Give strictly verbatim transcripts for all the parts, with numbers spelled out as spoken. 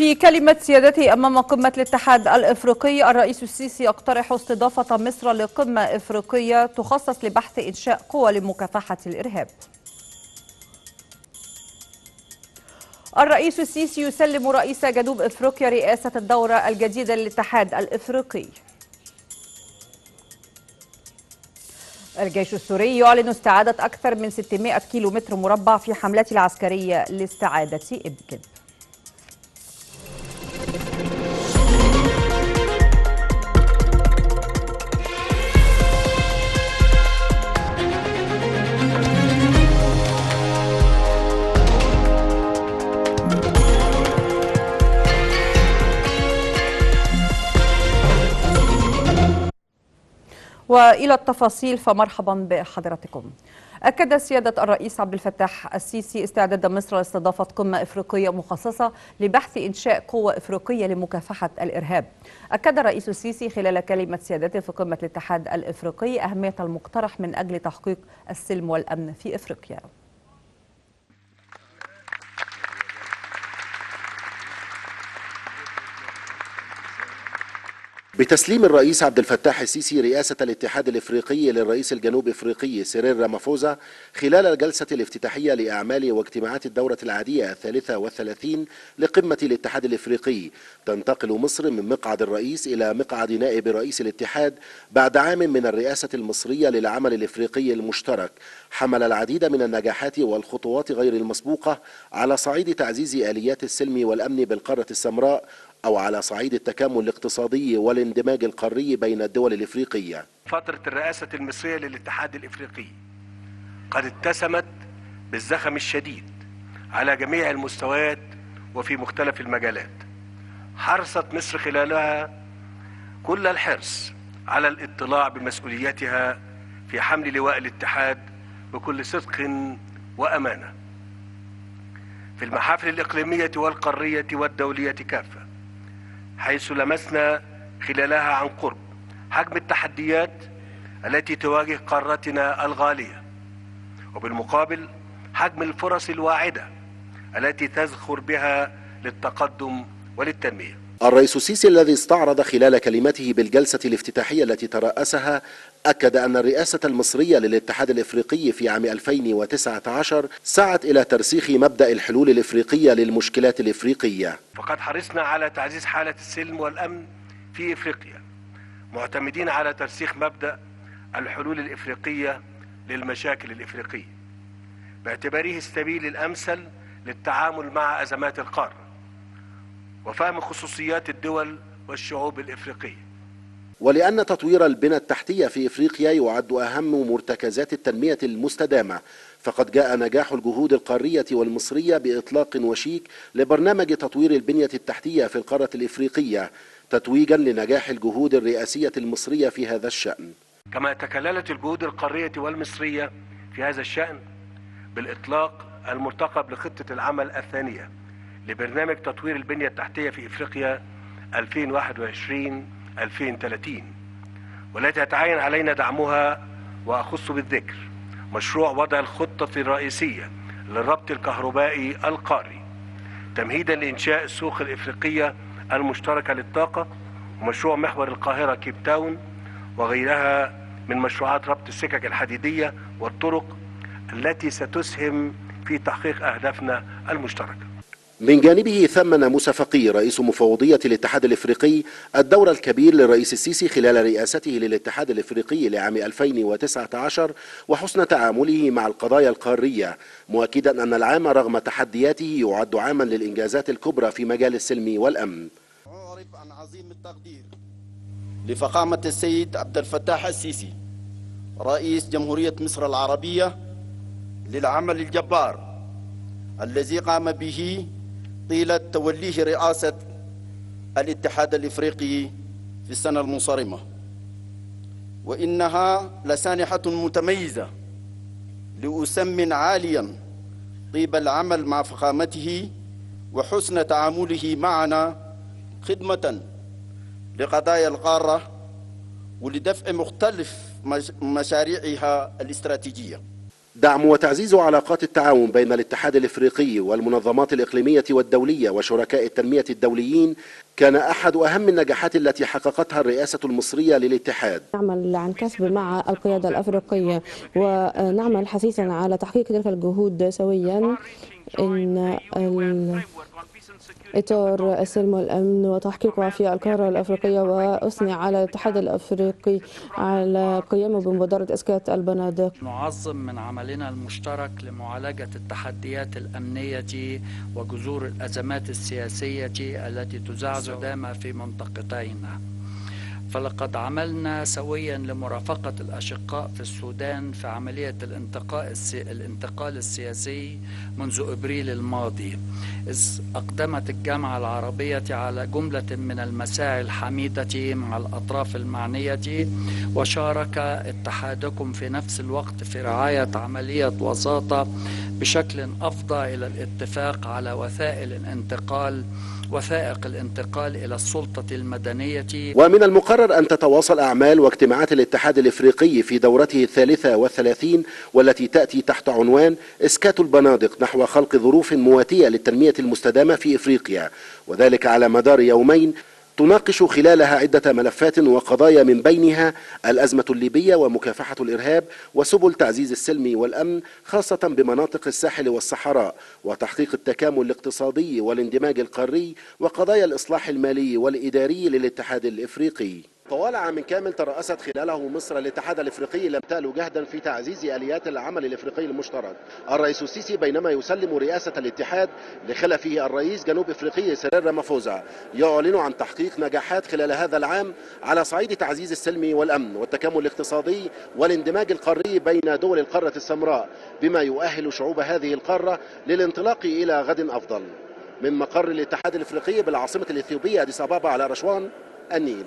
في كلمة سيادته أمام قمة الاتحاد الإفريقي، الرئيس السيسي يقترح استضافة مصر لقمة إفريقية تخصص لبحث إنشاء قوى لمكافحة الإرهاب. الرئيس السيسي يسلم رئيس جنوب إفريقيا رئاسة الدورة الجديدة للاتحاد الإفريقي. الجيش السوري يعلن استعادة أكثر من ستمائة كيلو متر مربع في حملته العسكرية لاستعادة إدلب. وإلى التفاصيل، فمرحبا بحضراتكم. أكد سيادة الرئيس عبد الفتاح السيسي استعداد مصر لاستضافة قمة إفريقية مخصصة لبحث إنشاء قوة إفريقية لمكافحة الإرهاب. أكد الرئيس السيسي خلال كلمة سيادته في قمة الاتحاد الإفريقي أهمية المقترح من أجل تحقيق السلم والأمن في إفريقيا. بتسليم الرئيس عبد الفتاح السيسي رئاسة الاتحاد الافريقي للرئيس الجنوب افريقي سيريل رامافوزا خلال الجلسة الافتتاحية لأعمال واجتماعات الدورة العادية الثالثة والثلاثين لقمة الاتحاد الافريقي، تنتقل مصر من مقعد الرئيس إلى مقعد نائب رئيس الاتحاد بعد عام من الرئاسة المصرية للعمل الافريقي المشترك، حمل العديد من النجاحات والخطوات غير المسبوقة على صعيد تعزيز آليات السلم والأمن بالقارة السمراء أو على صعيد التكامل الاقتصادي والاندماج القاري بين الدول الإفريقية. فترة الرئاسة المصرية للاتحاد الإفريقي قد اتسمت بالزخم الشديد على جميع المستويات وفي مختلف المجالات. حرصت مصر خلالها كل الحرص على الاطلاع بمسؤوليتها في حمل لواء الاتحاد بكل صدق وأمانة في المحافل الإقليمية والقارية والدولية كافة، حيث لمسنا خلالها عن قرب حجم التحديات التي تواجه قارتنا الغالية، وبالمقابل حجم الفرص الواعدة التي تزخر بها للتقدم وللتنمية. الرئيس السيسي الذي استعرض خلال كلمته بالجلسة الافتتاحية التي ترأسها أكد أن الرئاسة المصرية للاتحاد الإفريقي في عام ألفين وتسعة عشر سعت إلى ترسيخ مبدأ الحلول الإفريقية للمشكلات الإفريقية. فقد حرصنا على تعزيز حالة السلم والأمن في إفريقيا، معتمدين على ترسيخ مبدأ الحلول الإفريقية للمشاكل الإفريقية باعتباره السبيل الأمثل للتعامل مع أزمات القارة وفهم خصوصيات الدول والشعوب الإفريقية. ولأن تطوير البنى التحتية في إفريقيا يعد أهم مرتكزات التنمية المستدامة، فقد جاء نجاح الجهود القارية والمصرية بإطلاق وشيك لبرنامج تطوير البنية التحتية في القارة الإفريقية تتويجا لنجاح الجهود الرئاسية المصرية في هذا الشأن. كما تكللت الجهود القارية والمصرية في هذا الشأن بالإطلاق المرتقب لخطة العمل الثانية لبرنامج تطوير البنية التحتية في إفريقيا ألفين وواحد وعشرين ألفين وثلاثين، والتي يتعين علينا دعمها، وأخص بالذكر مشروع وضع الخطة الرئيسية للربط الكهربائي القاري تمهيدا لإنشاء السوق الإفريقية المشتركة للطاقة، ومشروع محور القاهرة كيب تاون، وغيرها من مشروعات ربط السكك الحديدية والطرق التي ستسهم في تحقيق أهدافنا المشتركة. من جانبه ثمن موسى فقيه رئيس مفوضية الاتحاد الإفريقي الدور الكبير للرئيس السيسي خلال رئاسته للاتحاد الإفريقي لعام ألفين وتسعة عشر وحسن تعامله مع القضايا القارية، مؤكدا أن العام رغم تحدياته يعد عاما للإنجازات الكبرى في مجال السلم والأمن. أعرب عن عظيم التقدير لفخامة السيد عبد الفتاح السيسي رئيس جمهورية مصر العربية للعمل الجبار الذي قام به طيلة توليه رئاسة الاتحاد الإفريقي في السنة المنصرمة، وإنها لسانحة متميزة لأسمن عاليا طيب العمل مع فخامته وحسن تعامله معنا خدمة لقضايا القارة ولدفع مختلف مشاريعها الاستراتيجية. دعم وتعزيز علاقات التعاون بين الاتحاد الافريقي والمنظمات الاقليمية والدولية وشركاء التنمية الدوليين كان أحد أهم النجاحات التي حققتها الرئاسة المصرية للاتحاد. نعمل عن كسب مع القيادة الأفريقية ونعمل حثيثا على تحقيق تلك الجهود سويا إن إطار السلم والأمن وتحقيقها في القارة الأفريقية، وأثني على الاتحاد الأفريقي على قيامه بمبادرة إسكات البنادق. نعظم من عملنا المشترك لمعالجة التحديات الأمنية وجذور الأزمات السياسية التي تزعزع دائما في منطقتينا، فلقد عملنا سويا لمرافقة الأشقاء في السودان في عملية الانتقال السياسي منذ أبريل الماضي، إذ أقدمت الجامعة العربية على جملة من المساعي الحميدة مع الأطراف المعنية، وشارك اتحادكم في نفس الوقت في رعاية عملية وساطة بشكل أفضل إلى الاتفاق على وثائق الانتقال وثائق الانتقال إلى السلطة المدنية. ومن المقرر أن تتواصل أعمال واجتماعات الاتحاد الإفريقي في دورته الثالثة والثلاثين والتي تأتي تحت عنوان إسكات البنادق نحو خلق ظروف مواتية للتنمية المستدامة في إفريقيا، وذلك على مدار يومين تناقش خلالها عدة ملفات وقضايا من بينها الأزمة الليبية ومكافحة الإرهاب وسبل تعزيز السلم والأمن خاصة بمناطق الساحل والصحراء وتحقيق التكامل الاقتصادي والاندماج القاري وقضايا الإصلاح المالي والإداري للاتحاد الإفريقي. طوال عام كامل ترأست خلاله مصر الاتحاد الافريقي لم تألو جهدا في تعزيز اليات العمل الافريقي المشترك. الرئيس السيسي بينما يسلم رئاسة الاتحاد لخلفه الرئيس جنوب افريقي سيريل رامافوزا يعلن عن تحقيق نجاحات خلال هذا العام على صعيد تعزيز السلم والامن والتكامل الاقتصادي والاندماج القاري بين دول القارة السمراء، بما يؤهل شعوب هذه القارة للانطلاق الى غد افضل. من مقر الاتحاد الافريقي بالعاصمة الاثيوبية اديس ابابا على رشوان النيل.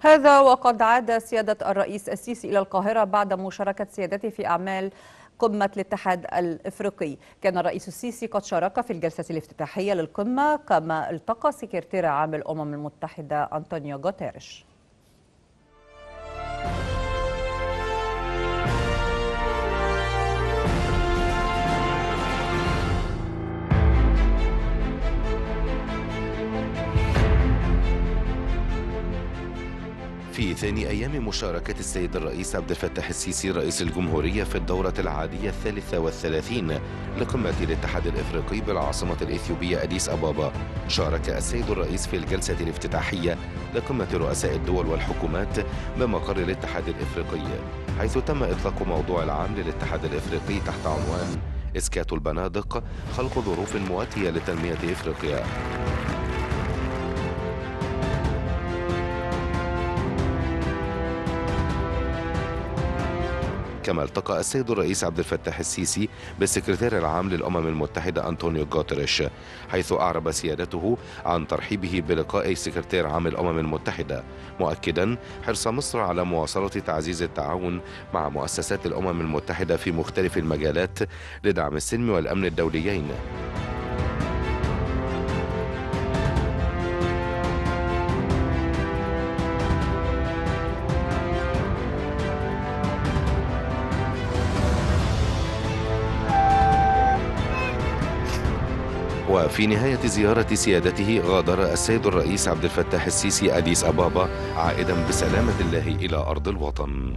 هذا وقد عاد سيادة الرئيس السيسي إلى القاهرة بعد مشاركة سيادته في أعمال قمة الاتحاد الإفريقي. كان الرئيس السيسي قد شارك في الجلسة الافتتاحية للقمة، كما التقى سكرتير عام الأمم المتحدة أنطونيو غوتيريش. في ثاني أيام مشاركة السيد الرئيس عبد الفتاح السيسي رئيس الجمهورية في الدورة العادية الثالثة والثلاثين لقمة الاتحاد الإفريقي بالعاصمة الإثيوبية أديس أبابا، شارك السيد الرئيس في الجلسة الافتتاحية لقمة رؤساء الدول والحكومات بمقر الاتحاد الإفريقي، حيث تم إطلاق موضوع العام للاتحاد الإفريقي تحت عنوان إسكات البنادق خلق ظروف مواتية لتنمية إفريقيا. كما التقى السيد الرئيس عبد الفتاح السيسي بالسكرتير العام للأمم المتحدة أنطونيو غوتيريش، حيث أعرب سيادته عن ترحيبه بلقاء سكرتير عام الأمم المتحدة، مؤكدا حرص مصر على مواصلة تعزيز التعاون مع مؤسسات الأمم المتحدة في مختلف المجالات لدعم السلم والأمن الدوليين. وفي نهاية زيارة سيادته غادر السيد الرئيس عبد الفتاح السيسي أديس أبابا عائدا بسلامة الله إلى أرض الوطن.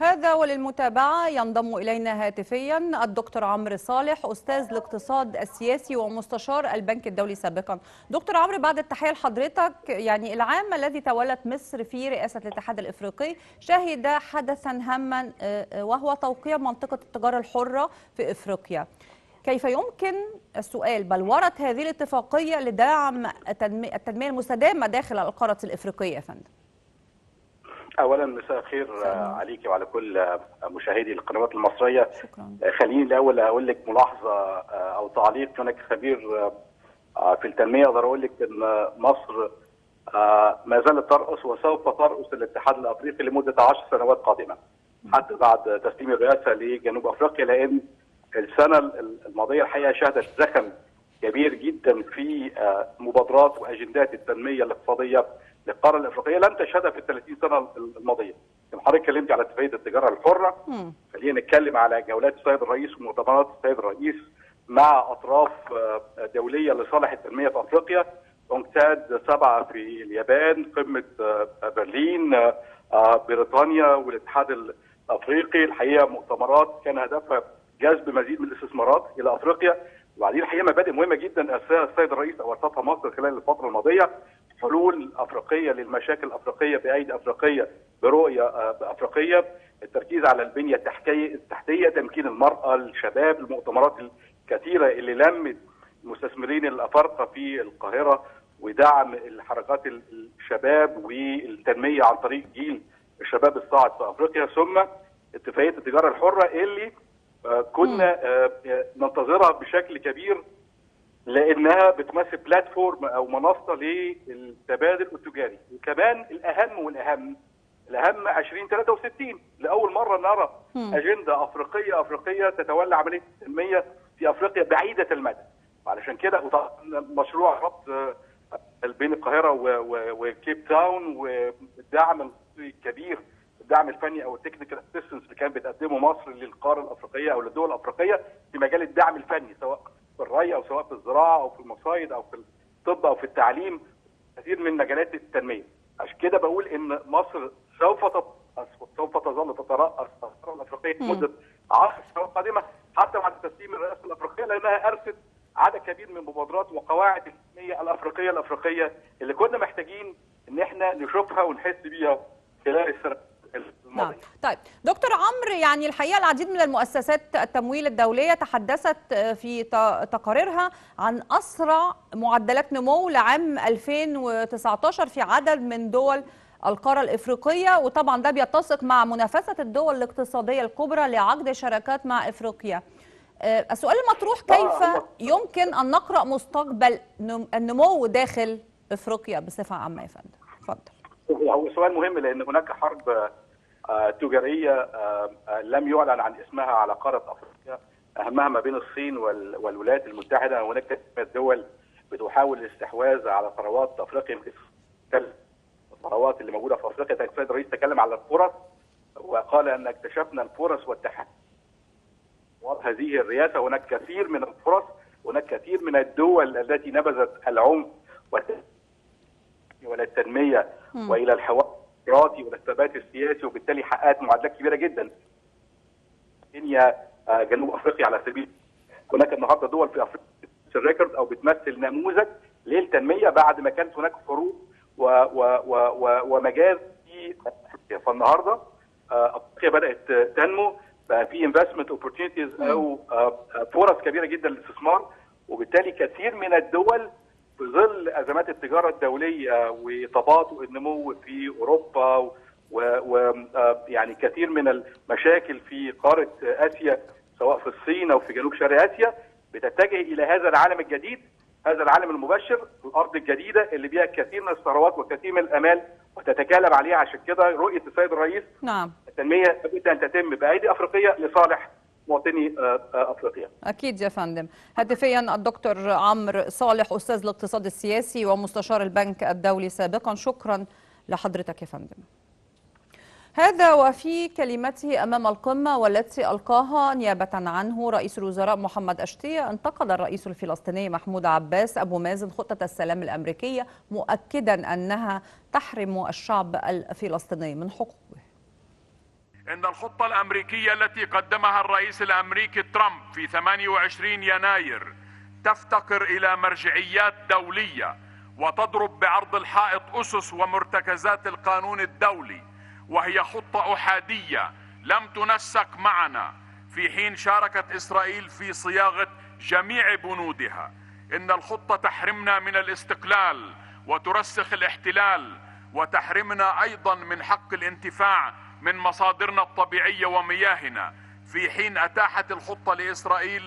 هذا وللمتابعة ينضم إلينا هاتفيا الدكتور عمرو صالح، أستاذ الاقتصاد السياسي ومستشار البنك الدولي سابقا. دكتور عمرو، بعد التحية لحضرتك، يعني العام الذي تولت مصر في رئاسة الاتحاد الإفريقي شهد حدثا هاما وهو توقيع منطقة التجارة الحرة في إفريقيا. كيف يمكن السؤال بل ورد هذه الاتفاقية لدعم التنمية المستدامة داخل القارة الإفريقية يا فندم؟ اولا مساء الخير عليك وعلى كل مشاهدي القنوات المصريه. شكرا. خليني الاول اقول لك ملاحظه او تعليق. انا كخبير في التنميه اقدر اقول لك ان مصر ما زالت ترأس وسوف ترأس الاتحاد الافريقي لمده عشر سنوات قادمه حتى بعد تسليم الرئاسه لجنوب افريقيا، لان السنه الماضيه الحقيقه شهدت زخم كبير جدا في مبادرات واجندات التنميه الاقتصاديه للقاره الافريقيه لم تشهدها في ال ثلاثين سنه الماضيه. حضرتك اتكلمت على اتفاقيه التجاره الحره، خلينا نتكلم على جولات السيد الرئيس ومؤتمرات السيد الرئيس مع اطراف دوليه لصالح التنميه في افريقيا، اونكتاد سبعه في اليابان، قمه برلين، بريطانيا والاتحاد الافريقي. الحقيقه مؤتمرات كان هدفها جذب مزيد من الاستثمارات الى افريقيا، وبعدين الحقيقه مبادئ مهمه جدا اسسها السيد الرئيس او اسسها مصر خلال الفتره الماضيه: حلول افريقيه للمشاكل الافريقيه بايد افريقيه برؤيه افريقيه، التركيز على البنيه التحتيه، تمكين المراه، الشباب، المؤتمرات الكثيره اللي لمت المستثمرين الافارقه في القاهره، ودعم الحركات الشباب والتنميه عن طريق جيل الشباب الصاعد في افريقيا، ثم اتفاقيه التجاره الحره اللي كنا ننتظرها بشكل كبير لانها بتمثل بلاتفورم او منصه للتبادل التجاري. وكمان الاهم والاهم الاهم ألفين وثلاثة وستين لاول مره نرى اجنده افريقيه افريقيه تتولى عمليه التنميه في افريقيا بعيده المدى. وعلشان كده مشروع ربط بين القاهره وكيب تاون والدعم الكبير، الدعم الفني او التكنيكال اسيستنس اللي كان بتقدمه مصر للقاره الافريقيه او للدول الافريقيه في مجال الدعم الفني، سواء في الري او سواء في الزراعه او في المصايد او في الطب او في التعليم، كثير من مجالات التنميه. عشان كده بقول ان مصر سوف تترأس سوف تظل تترأس القاره الافريقيه لمده عشر سنوات قادمه حتى بعد تسليم الرئاسه الافريقيه، لانها ارست عدد كبير من المبادرات وقواعد التنميه الافريقيه الافريقيه اللي كنا محتاجين ان احنا نشوفها ونحس بيها خلال السنه. نعم. طيب دكتور عمرو، يعني الحقيقة العديد من المؤسسات التمويل الدولية تحدثت في تقاريرها عن أسرع معدلات نمو لعام ألفين وتسعة عشر في عدد من دول القارة الإفريقية، وطبعا ده بيتسق مع منافسة الدول الاقتصادية الكبرى لعقد شراكات مع إفريقيا. السؤال المطروح: كيف يمكن أن نقرأ مستقبل النمو داخل إفريقيا بصفة عامة يا فندم؟ اتفضل. هو سؤال مهم لأن هناك حرب تجاريه لم يعلن عن اسمها على قاره افريقيا، اهمها ما بين الصين والولايات المتحده. هناك دول بتحاول الاستحواذ على ثروات افريقيا، الثروات اللي موجوده في افريقيا. السيد الرئيس تكلم على الفرص وقال ان اكتشفنا الفرص والتحديات هذه الرئاسه. هناك كثير من الفرص، هناك كثير من الدول التي نبذت العنف والى التنميه والى الحوار والثبات السياسي، وبالتالي حققت معادلات كبيره جدا. كينيا، جنوب افريقيا على سبيل، هناك النهارده دول في افريقيا ريكورد او بتمثل نموذج للتنميه بعد ما كانت هناك حروب ومجاز في افريقيا. فالنهارده افريقيا بدات تنمو، بقى في انفستمنت اوبورتيونيتيز او فرص كبيره جدا للاستثمار، وبالتالي كثير من الدول في ظل ازمات التجاره الدوليه وتباطؤ النمو في اوروبا ويعني كثير من المشاكل في قاره اسيا سواء في الصين او في جنوب شرق اسيا، بتتجه الى هذا العالم الجديد، هذا العالم المبشر، الارض الجديده اللي فيها كثير من الثروات وكثير من الامال وتتكالب عليها. عشان كده رؤيه السيد الرئيس نعم التنميه لابد ان تتم بايدي افريقيه لصالح مواطني افريقيا. اكيد يا فندم. هاتفيا الدكتور عمرو صالح، استاذ الاقتصاد السياسي ومستشار البنك الدولي سابقا، شكرا لحضرتك يا فندم. هذا وفي كلمته امام القمه والتي القاها نيابه عنه رئيس الوزراء محمد أشتية، انتقد الرئيس الفلسطيني محمود عباس ابو مازن خطه السلام الامريكيه، مؤكدا انها تحرم الشعب الفلسطيني من حقوقه. إن الخطة الأمريكية التي قدمها الرئيس الأمريكي ترامب في ثمانية وعشرين يناير تفتقر إلى مرجعيات دولية وتضرب بعرض الحائط أسس ومرتكزات القانون الدولي، وهي خطة أحادية لم تنسق معنا، في حين شاركت إسرائيل في صياغة جميع بنودها. إن الخطة تحرمنا من الاستقلال وترسخ الاحتلال، وتحرمنا أيضا من حق الانتفاع من مصادرنا الطبيعية ومياهنا، في حين أتاحت الخطة لإسرائيل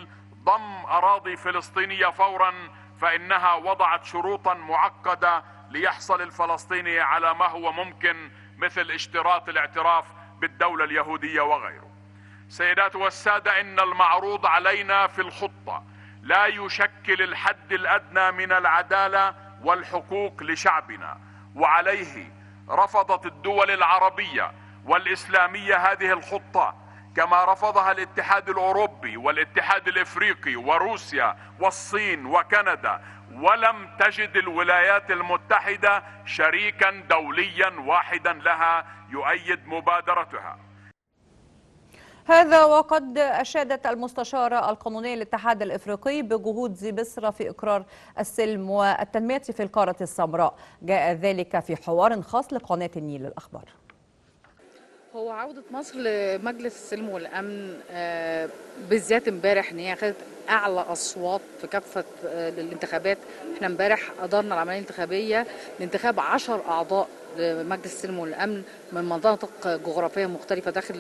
ضم أراضي فلسطينية فورا، فإنها وضعت شروطا معقدة ليحصل الفلسطيني على ما هو ممكن، مثل اشتراط الاعتراف بالدولة اليهودية وغيره. سيدات والسادة، إن المعروض علينا في الخطة لا يشكل الحد الأدنى من العدالة والحقوق لشعبنا، وعليه رفضت الدول العربية والإسلامية هذه الخطة، كما رفضها الاتحاد الأوروبي والاتحاد الإفريقي وروسيا والصين وكندا، ولم تجد الولايات المتحدة شريكا دوليا واحدا لها يؤيد مبادرتها. هذا وقد أشادت المستشارة القانونية للاتحاد الإفريقي بجهود مصر في إقرار السلم والتنمية في القارة السمراء. جاء ذلك في حوار خاص لقناة النيل للأخبار. هو عودة مصر لمجلس السلم والأمن بالذات امبارح، ان هي خدت أعلى أصوات في كافة الانتخابات. احنا امبارح أدارنا العملية الانتخابية لانتخاب عشر أعضاء لمجلس السلم والأمن من مناطق جغرافية مختلفة داخل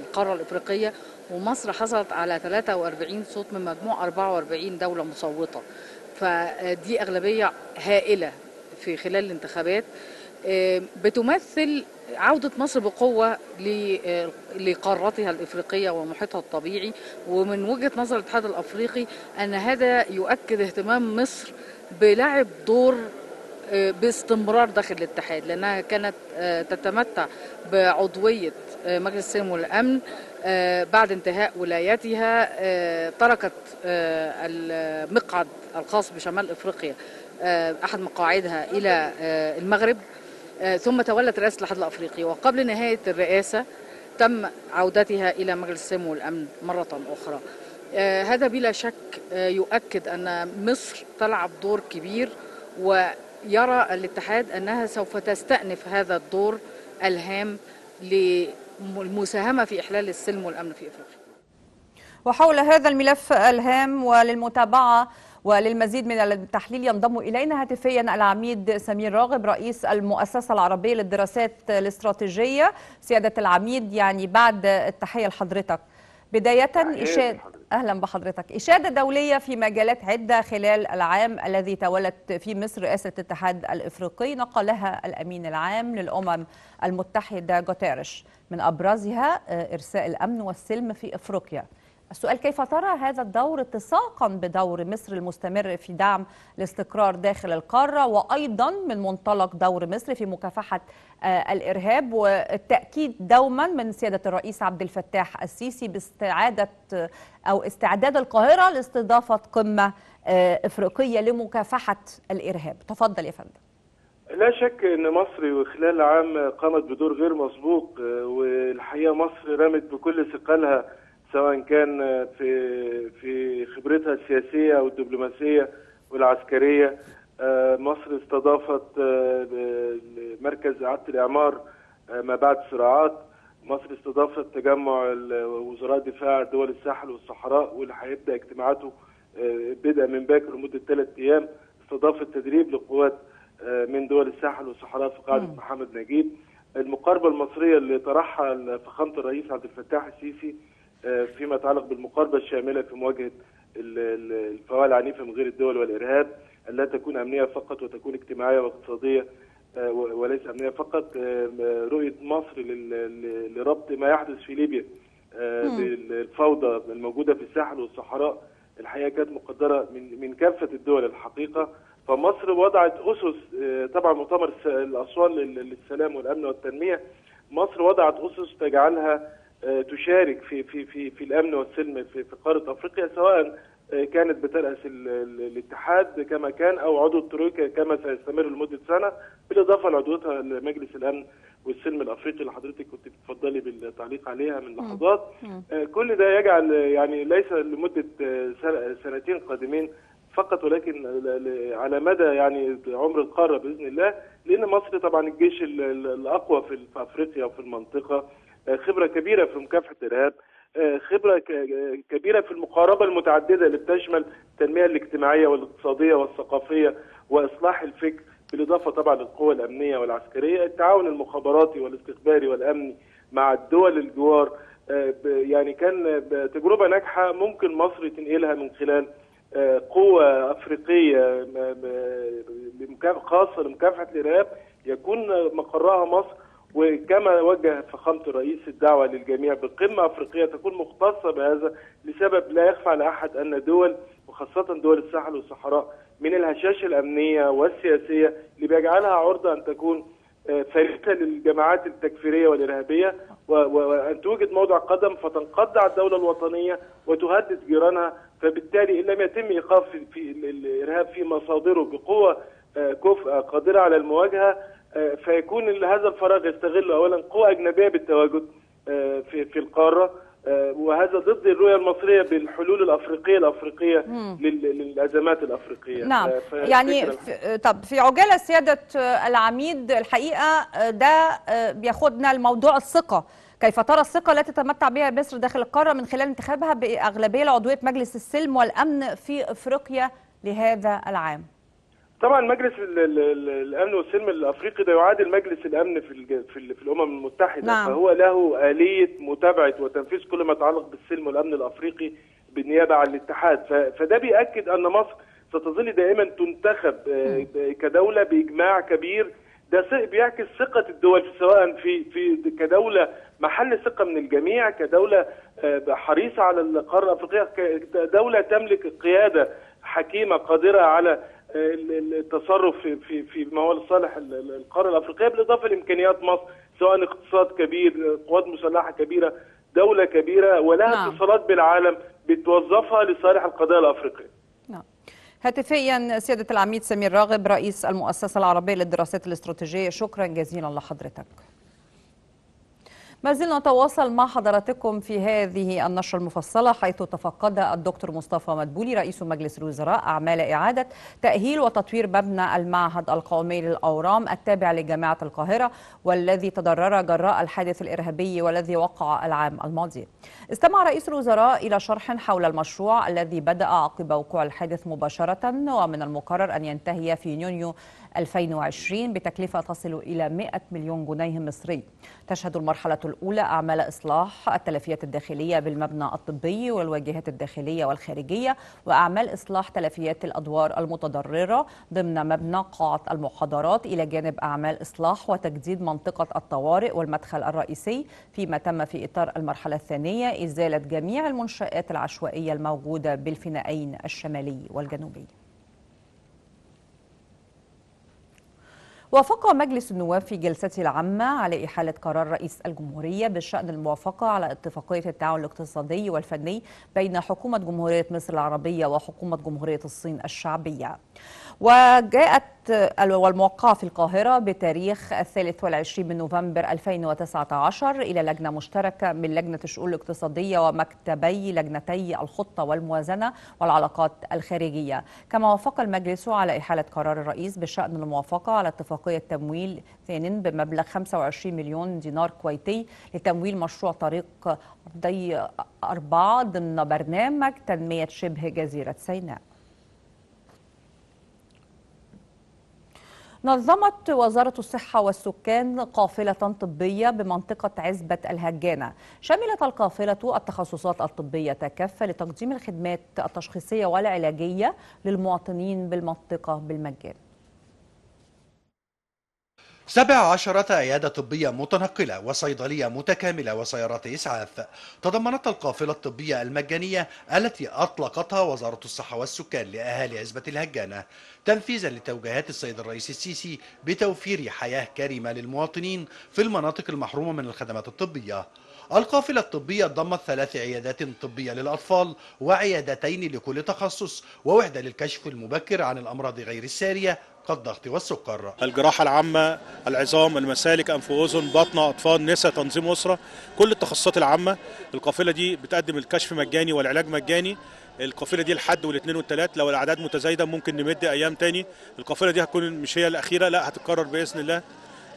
القارة الإفريقية، ومصر حصلت على ثلاثة وأربعين صوت من مجموع أربعة وأربعين دولة مصوتة، فدي أغلبية هائلة في خلال الانتخابات بتمثل عودة مصر بقوة لقارتها الإفريقية ومحيطها الطبيعي. ومن وجهة نظر الاتحاد الأفريقي أن هذا يؤكد اهتمام مصر بلعب دور باستمرار داخل الاتحاد، لأنها كانت تتمتع بعضوية مجلس السلم والأمن بعد انتهاء ولايتها. تركت المقعد الخاص بشمال إفريقيا أحد مقاعدها إلى المغرب، ثم تولت رئاسة الاتحاد الأفريقي، وقبل نهاية الرئاسة تم عودتها إلى مجلس السلم والأمن مرة أخرى. هذا بلا شك يؤكد أن مصر تلعب دور كبير، ويرى الاتحاد أنها سوف تستأنف هذا الدور الهام للمساهمة في إحلال السلم والأمن في إفريقيا. وحول هذا الملف الهام وللمتابعة وللمزيد من التحليل ينضم إلينا هاتفيا العميد سمير راغب، رئيس المؤسسة العربية للدراسات الاستراتيجية. سيادة العميد، يعني بعد التحية لحضرتك بداية إشادة، أهلا بحضرتك، إشادة دولية في مجالات عدة خلال العام الذي تولت فيه مصر رئاسة الاتحاد الإفريقي نقلها الأمين العام للأمم المتحدة غوتيريش، من أبرزها إرساء الأمن والسلم في إفريقيا. السؤال: كيف ترى هذا الدور اتساقا بدور مصر المستمر في دعم الاستقرار داخل القارة، وأيضا من منطلق دور مصر في مكافحة الإرهاب، والتأكيد دوما من سيادة الرئيس عبد الفتاح السيسي باستعادة أو استعداد القاهرة لاستضافة قمة إفريقية لمكافحة الإرهاب؟ تفضل يا فندم. لا شك ان مصر خلال العام قامت بدور غير مسبوق، والحقيقة مصر رمت بكل ثقلها، سواء كان في في خبرتها السياسيه او الدبلوماسيه والعسكريه. مصر استضافت مركز اعاده الاعمار ما بعد الصراعات، مصر استضافت تجمع وزراء دفاع دول الساحل والصحراء واللي هيبدا اجتماعاته بدءا من باكر لمده ثلاث ايام، استضافت تدريب لقوات من دول الساحل والصحراء في قاعده محمد نجيب. المقاربه المصريه اللي طرحها فخامه الرئيس عبد الفتاح السيسي فيما يتعلق بالمقاربه الشامله في مواجهه الفوائد العنيفه من غير الدول والارهاب، ان لا تكون امنيه فقط وتكون اجتماعيه واقتصاديه وليس امنيه فقط. رؤيه مصر لربط ما يحدث في ليبيا بالفوضى الموجوده في الساحل والصحراء الحقيقه كانت مقدره من من كافه الدول الحقيقه. فمصر وضعت اسس، طبعا مؤتمر الاسوان للسلام والامن والتنميه، مصر وضعت اسس تجعلها تشارك في في في في الامن والسلم في في قاره افريقيا، سواء كانت بترأس الاتحاد كما كان او عضو الترويكا كما سيستمر لمده سنه، بالاضافه لعضوتها لمجلس الامن والسلم الافريقي اللي حضرتك كنت بتفضلي بالتعليق عليها من لحظات. كل ده يجعل يعني ليس لمده سنتين قادمين فقط، ولكن على مدى يعني عمر القاره باذن الله، لان مصر طبعا الجيش الاقوى في افريقيا وفي المنطقه، خبره كبيره في مكافحه الارهاب، خبره كبيره في المقاربه المتعدده اللي بتشمل التنميه الاجتماعيه والاقتصاديه والثقافيه واصلاح الفكر، بالاضافه طبعا للقوى الامنيه والعسكريه، التعاون المخابراتي والاستخباري والامني مع الدول الجوار. يعني كان تجربه ناجحه ممكن مصر تنقلها من خلال قوة أفريقية خاصة لمكافحة الإرهاب يكون مقرها مصر. وكما وجه فخامة الرئيس الدعوة للجميع بقمة أفريقية تكون مختصة بهذا، لسبب لا يخفى على أحد أن دول وخاصة دول الساحل والصحراء من الهشاشة الأمنية والسياسية اللي بيجعلها عرضة أن تكون فريقة للجماعات التكفيرية والإرهابية، وأن توجد موضع قدم فتنقض على الدولة الوطنية وتهدد جيرانها. فبالتالي إن لم يتم إيقاف في الإرهاب في مصادره بقوة كفء قادرة على المواجهة، فيكون هذا الفراغ يستغله أولا قوة أجنبية بالتواجد في القارة، وهذا ضد الرؤية المصرية بالحلول الأفريقية الأفريقية للأزمات الأفريقية. نعم يعني في طب في عجالة سيادة العميد، الحقيقة ده بياخدنا لموضوع الثقة. كيف ترى الثقة التي تتمتع بها مصر داخل القارة من خلال انتخابها بأغلبية لعضوية مجلس السلم والأمن في أفريقيا لهذا العام؟ طبعا مجلس الامن والسلم الافريقي ده يعادل مجلس الامن في في الامم المتحده. نعم. فهو له اليه متابعه وتنفيذ كل ما يتعلق بالسلم والامن الافريقي بالنيابه عن الاتحاد، فده بيأكد ان مصر ستظل دائما تنتخب كدوله باجماع كبير. ده بيعكس ثقه الدول سواء في في كدوله محل ثقه من الجميع، كدوله حريصه على القاره الافريقيه، كدوله تملك قياده حكيمه قادره على التصرف في في ما هو لصالح القاره الافريقيه، بالاضافه لامكانيات مصر سواء اقتصاد كبير، قوات مسلحه كبيره، دوله كبيره ولها اتصالات بالعالم بتوظفها لصالح القضيه الافريقيه. نعم. هاتفيا سياده العميد سمير راغب رئيس المؤسسه العربيه للدراسات الاستراتيجيه، شكرا جزيلا لحضرتك. ما زلنا نتواصل مع حضراتكم في هذه النشرة المفصلة، حيث تفقد الدكتور مصطفى مدبولي رئيس مجلس الوزراء أعمال إعادة تأهيل وتطوير مبنى المعهد القومي للأورام التابع لجامعة القاهرة، والذي تضرر جراء الحادث الإرهابي والذي وقع العام الماضي. استمع رئيس الوزراء إلى شرح حول المشروع الذي بدأ عقب وقوع الحادث مباشرة، ومن المقرر أن ينتهي في يونيو ألفين وعشرين بتكلفة تصل إلى مئة مليون جنيه مصري. تشهد المرحلة الأولى أعمال إصلاح التلفيات الداخلية بالمبنى الطبي والواجهات الداخلية والخارجية، وأعمال إصلاح تلفيات الأدوار المتضررة ضمن مبنى قاعة المحاضرات، إلى جانب أعمال إصلاح وتجديد منطقة الطوارئ والمدخل الرئيسي، فيما تم في إطار المرحلة الثانية إزالة جميع المنشآت العشوائية الموجودة بالفنائين الشمالي والجنوبي. وافق مجلس النواب في جلسته العامة على إحالة قرار رئيس الجمهورية بشأن الموافقة على اتفاقية التعاون الاقتصادي والفني بين حكومة جمهورية مصر العربية وحكومة جمهورية الصين الشعبية، وجاءت والموقعة في القاهرة بتاريخ الثالث والعشرين من نوفمبر ألفين وتسعة عشر إلى لجنة مشتركة من لجنة الشؤون الاقتصادية ومكتبي لجنتي الخطة والموازنة والعلاقات الخارجية. كما وافق المجلس على إحالة قرار الرئيس بشأن الموافقة على اتفاقية تمويل ثان بمبلغ خمسة وعشرين مليون دينار كويتي لتمويل مشروع طريق ضي أربعة ضمن برنامج تنمية شبه جزيرة سيناء. نظمت وزارة الصحة والسكان قافلة طبية بمنطقة عزبة الهجانة، شملت القافلة التخصصات الطبية كافة لتقديم الخدمات التشخيصية والعلاجية للمواطنين بالمنطقة بالمجان. سبع عشرة عيادة طبية متنقلة وصيدلية متكاملة وسيارات إسعاف تضمنت القافلة الطبية المجانية التي أطلقتها وزارة الصحة والسكان لأهالي عزبة الهجانة تنفيذا لتوجيهات السيد الرئيس السيسي بتوفير حياة كريمة للمواطنين في المناطق المحرومة من الخدمات الطبية. القافلة الطبية ضمت ثلاث عيادات طبية للأطفال وعيادتين لكل تخصص ووحدة للكشف المبكر عن الأمراض غير السارية كالضغط والسكر. الجراحة العامة، العظام، المسالك، أنف وأذن، بطنة، أطفال، نساء، تنظيم أسرة، كل التخصصات العامة. القافلة دي بتقدم الكشف مجاني والعلاج مجاني. القافلة دي الحد والاثنين والثلاث، لو الأعداد متزايدة ممكن نمد أيام تاني. القافلة دي هتكون مش هي الأخيرة، لا هتتكرر بإذن الله.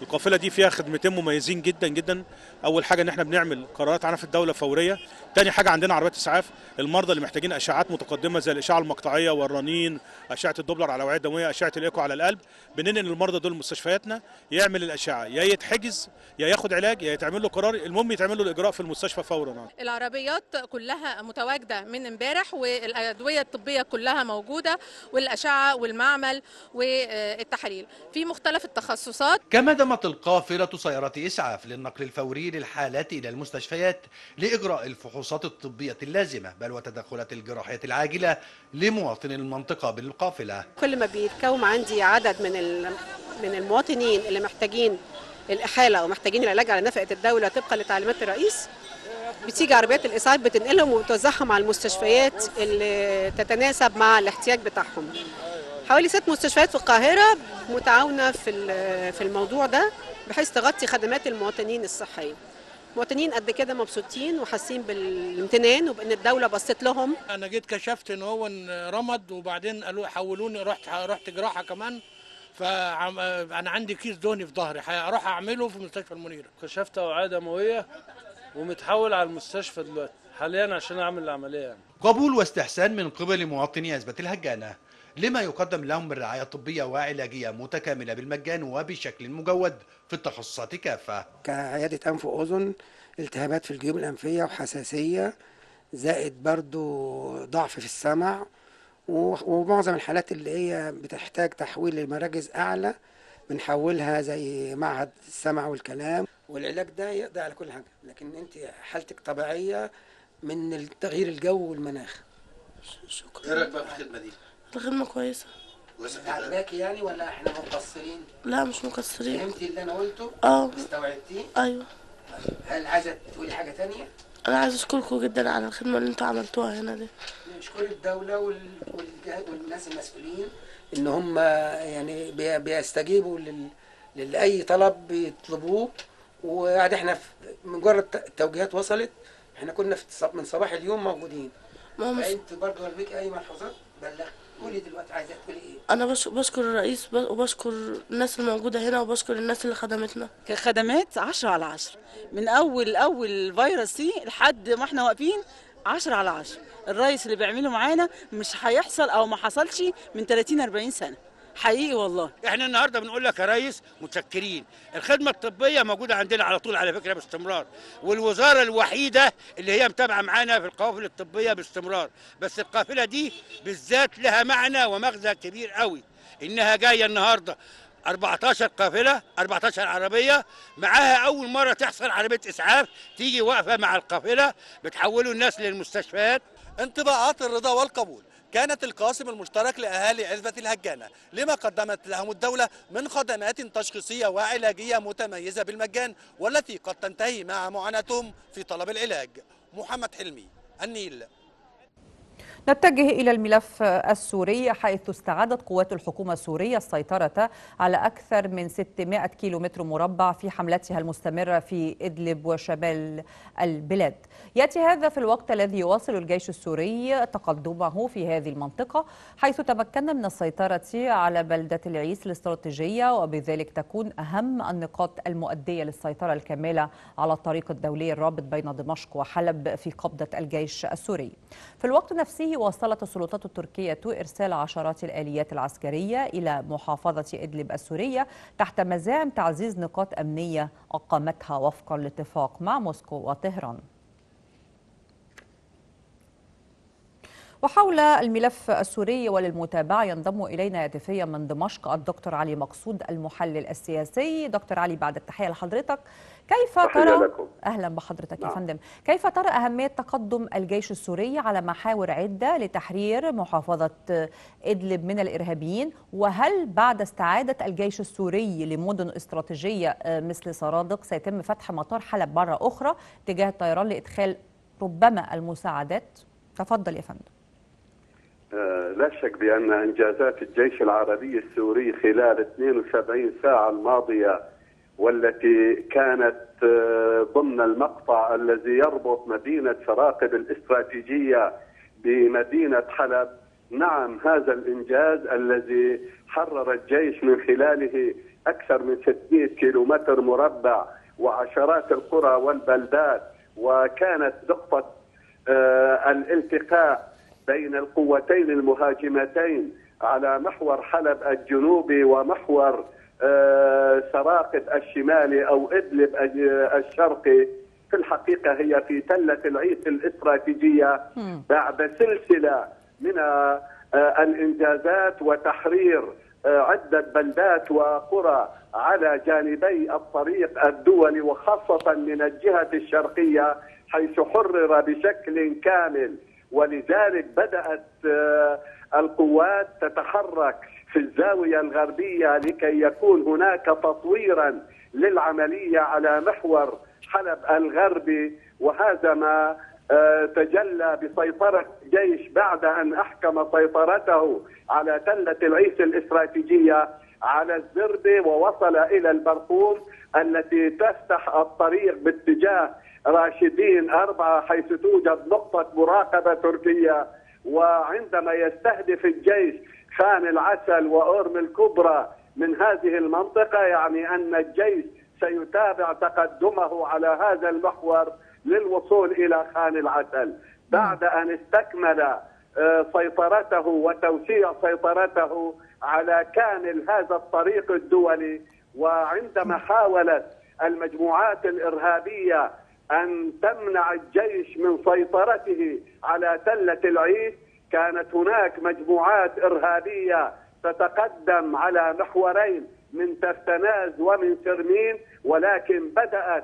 القافلة دي فيها خدمتين مميزين جدا جدا. أول حاجة إن إحنا بنعمل قرارات عنها في الدولة فورية. تاني حاجة عندنا عربيات إسعاف، المرضى اللي محتاجين أشعات متقدمة زي الأشعة المقطعية والرنين، أشعة الدوبلر على الأوعية الدموية، أشعة الإيكو على القلب. بننقل المرضى دول لمستشفياتنا يعمل الأشعة، يا يتحجز يا ياخد علاج يا يتعمل له قرار، المهم يتعمل له الإجراء في المستشفى فورا. العربيات كلها متواجدة من امبارح، والأدوية الطبية كلها موجودة، والأشعة والمعمل والتحاليل في مختلف التخصصات. كما دمت القافلة سيارات إسعاف للنقل الفوري للحالات إلى المستشفيات لإجراء الفحوصات الطبية اللازمة بل وتدخلات الجراحية العاجلة لمواطن المنطقة بالقافلة. كل ما بيتكوم عندي عدد من من المواطنين اللي محتاجين الإحالة ومحتاجين العلاج على نفقة الدولة طبقا لتعليمات الرئيس، بتيجي عربيات الإسعاف بتنقلهم وبتوزعهم على المستشفيات اللي تتناسب مع الاحتياج بتاعهم. حوالي ست مستشفيات في القاهرة متعاونة في في الموضوع ده بحيث تغطي خدمات المواطنين الصحية. مواطنين قد كده مبسوطين وحاسين بالامتنان وبان الدولة بصت لهم. أنا جيت كشفت إن هو رمد وبعدين قالوا حولوني، رحت رحت جراحة كمان، فأنا عندي كيس دهني في ظهري هروح أعمله في مستشفى المنيرة. كشفت أوعية دموية ومتحول على المستشفى دلوقتي حاليا عشان أعمل العملية يعني. قبول واستحسان من قبل مواطني عزبة الهجانة لما يقدم لهم من رعاية طبية وعلاجية متكاملة بالمجان وبشكل مجود في التخصصات كافة، كعيادة أنف وأذن، التهابات في الجيوب الأنفية وحساسية، زائد برضو ضعف في السمع، ومعظم الحالات اللي هي بتحتاج تحويل لمراكز أعلى بنحولها زي معهد السمع والكلام. والعلاج ده يقضي على كل حاجة، لكن أنت حالتك طبيعية من التغيير الجو والمناخ. شكرا. إيه رأيك بقى في الخدمة دي؟ الخدمة كويسة. عجباكي يعني ولا احنا مقصرين؟ لا مش مقصرين. فهمتي اللي انا قلته؟ اه. استوعبتيه؟ ايوه. هل عايزة تقولي حاجة تانية؟ أنا عايز أشكركم جدا على الخدمة اللي أنتوا عملتوها هنا دي. نشكر الدولة وال... والجهات والناس المسؤولين إن هم يعني بي... بيستجيبوا لل... لأي طلب بيطلبوه، وقاعد احنا في مجرد التوجيهات وصلت احنا كنا في من صباح اليوم موجودين. ما هو مش أنت برضه ليك أي ملحوظات؟ بلغت. قولي دلوقتي عايزة تقولي ايه؟ أنا بشكر الرئيس وبشكر الناس الموجودة هنا وبشكر الناس اللي خدمتنا. كخدمات عشرة على عشرة، من أول أول فيروس سي لحد ما احنا واقفين عشرة على عشرة، الرئيس اللي بيعمله معانا مش هيحصل أو ما حصلش من ثلاثين أربعين سنة، حقيقي والله. احنا النهارده بنقول لك يا ريس متشكرين، الخدمة الطبية موجودة عندنا على طول على فكرة باستمرار، والوزارة الوحيدة اللي هي متابعة معانا في القوافل الطبية باستمرار، بس القافلة دي بالذات لها معنى ومغزى كبير قوي، إنها جاية النهارده أربعتاشر قافلة، أربعتاشر عربية، معاها أول مرة تحصل عربية إسعاف تيجي واقفة مع القافلة بتحولوا الناس للمستشفيات. انطباعات الرضا والقبول كانت القاسم المشترك لأهالي عزبة الهجانة لما قدمت لهم الدولة من خدمات تشخيصية وعلاجية متميزة بالمجان والتي قد تنتهي مع معاناتهم في طلب العلاج. محمد حلمي، النيل. نتجه إلى الملف السوري، حيث استعادت قوات الحكومة السورية السيطرة على أكثر من ستمائة كيلومتر مربع في حملتها المستمرة في إدلب وشمال البلاد. يأتي هذا في الوقت الذي يواصل الجيش السوري تقدمه في هذه المنطقة، حيث تمكن من السيطرة على بلدة العيس الاستراتيجية، وبذلك تكون أهم النقاط المؤدية للسيطرة الكاملة على الطريق الدولي الرابط بين دمشق وحلب في قبضة الجيش السوري. في الوقت نفسه واصلت السلطات التركية إرسال عشرات الآليات العسكرية إلى محافظة إدلب السورية تحت مزاعم تعزيز نقاط أمنية أقامتها وفقا لاتفاق مع موسكو وطهران. وحول الملف السوري وللمتابعة ينضم إلينا هاتفيا من دمشق الدكتور علي مقصود المحلل السياسي. دكتور علي، بعد التحية لحضرتك، كيف ترى أهلا بحضرتك نعم. يا فندم، كيف ترى أهمية تقدم الجيش السوري على محاور عدة لتحرير محافظة إدلب من الإرهابيين، وهل بعد استعادة الجيش السوري لمدن استراتيجية مثل سرادق سيتم فتح مطار حلب مرة أخرى تجاه الطيران لإدخال ربما المساعدات؟ تفضل يا فندم. لا شك بأن إنجازات الجيش العربي السوري خلال اثنتين وسبعين ساعة الماضية، والتي كانت ضمن المقطع الذي يربط مدينة سراقب الاستراتيجية بمدينة حلب، نعم هذا الإنجاز الذي حرر الجيش من خلاله أكثر من ستمائة كيلومتر مربع وعشرات القرى والبلدات، وكانت نقطة الالتقاء بين القوتين المهاجمتين على محور حلب الجنوبي ومحور سراقب الشمالي أو إدلب الشرقي. في الحقيقة هي في تلة العيش الاستراتيجية بعد سلسلة من الإنجازات وتحرير عدة بلدات وقرى على جانبي الطريق الدولي، وخاصة من الجهة الشرقية حيث حرر بشكل كامل. ولذلك بدأت القوات تتحرك في الزاوية الغربية لكي يكون هناك تطويرا للعملية على محور حلب الغربي، وهذا ما تجلى بسيطرة الجيش بعد أن أحكم سيطرته على تلة العيش الاستراتيجية على الزربة ووصل إلى البرقوم التي تفتح الطريق باتجاه راشدين أربعة، حيث توجد نقطة مراقبة تركية. وعندما يستهدف الجيش خان العسل وأورم الكبرى من هذه المنطقة، يعني أن الجيش سيتابع تقدمه على هذا المحور للوصول إلى خان العسل. بعد أن استكمل سيطرته وتوسيع سيطرته على كامل هذا الطريق الدولي، وعندما حاولت المجموعات الإرهابية أن تمنع الجيش من سيطرته على تلة العيش، كانت هناك مجموعات إرهابية تتقدم على محورين من تفتناز ومن سرمين، ولكن بدأت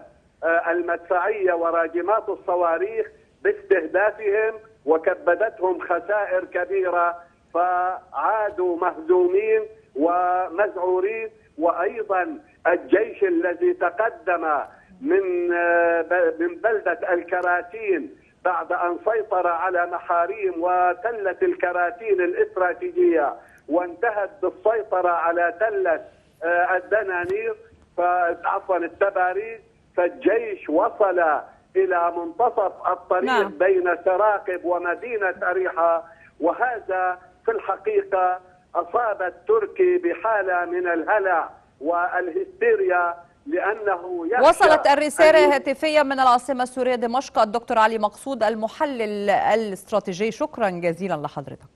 المدفعية وراجمات الصواريخ باستهدافهم وكبدتهم خسائر كبيرة، فعادوا مهزومين ومذعورين. وأيضا الجيش الذي تقدم من من بلدة الكراتين بعد أن سيطر على محاريم وتلة الكراتين الاستراتيجية وانتهت بالسيطرة على تلة الدنانير عفوا التباريد، فالجيش وصل إلى منتصف الطريق نعم. بين سراقب ومدينة أريحة. وهذا في الحقيقة أصابت تركي بحالة من الهلع والهستيريا، لأنه وصلت الرسالة هاتفية من العاصمة السورية دمشق الدكتور علي مقصود المحلل الاستراتيجي. شكرا جزيلا لحضرتك.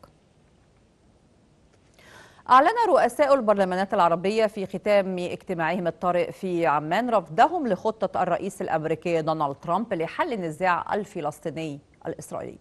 أعلن رؤساء البرلمانات العربية في ختام اجتماعهم الطارئ في عمان رفضهم لخطة الرئيس الأمريكي دونالد ترامب لحل النزاع الفلسطيني الإسرائيلي.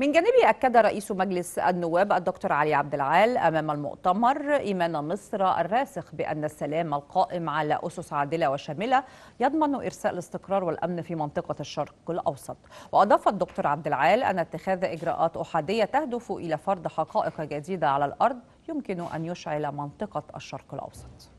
من جانبه أكد رئيس مجلس النواب الدكتور علي عبد العال أمام المؤتمر إيمان مصر الراسخ بأن السلام القائم على أسس عادلة وشاملة يضمن إرساء الاستقرار والأمن في منطقة الشرق الأوسط. وأضاف الدكتور عبد العال أن اتخاذ إجراءات أحادية تهدف إلى فرض حقائق جديدة على الأرض يمكن أن يشعل منطقة الشرق الأوسط.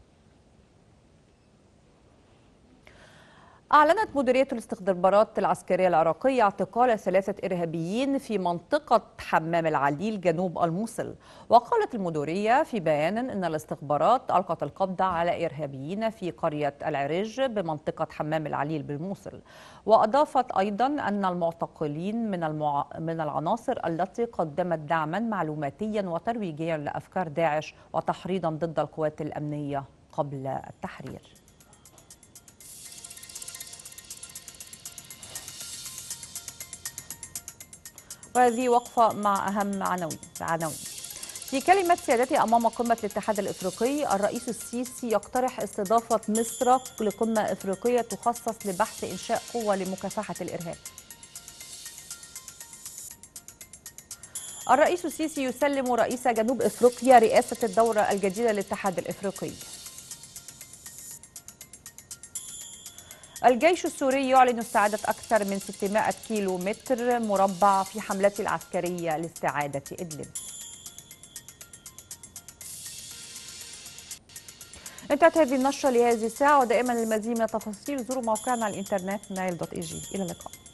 أعلنت مديرية الاستخبارات العسكرية العراقية اعتقال ثلاثة إرهابيين في منطقة حمام العليل جنوب الموصل. وقالت المديرية في بيان أن الاستخبارات ألقت القبض على إرهابيين في قرية العريج بمنطقة حمام العليل بالموصل. وأضافت أيضا أن المعتقلين من المع... من العناصر التي قدمت دعما معلوماتيا وترويجيا لأفكار داعش وتحريضا ضد القوات الأمنية قبل التحرير. وهذه وقفة مع أهم عناوين. في كلمة سيادتي أمام قمة الاتحاد الإفريقي، الرئيس السيسي يقترح استضافة مصر لقمة إفريقية تخصص لبحث إنشاء قوة لمكافحة الإرهاب. الرئيس السيسي يسلم رئيس جنوب إفريقيا رئاسة الدورة الجديدة للاتحاد الإفريقي. الجيش السوري يعلن استعادة أكثر من ستمائة كيلو متر مربع في حملته العسكرية لاستعادة إدلب. انتهت هذه النشرة لهذه الساعة، ودائما للمزيد من التفاصيل زوروا موقعنا على الانترنت نايل دوت اي جي. إلى اللقاء.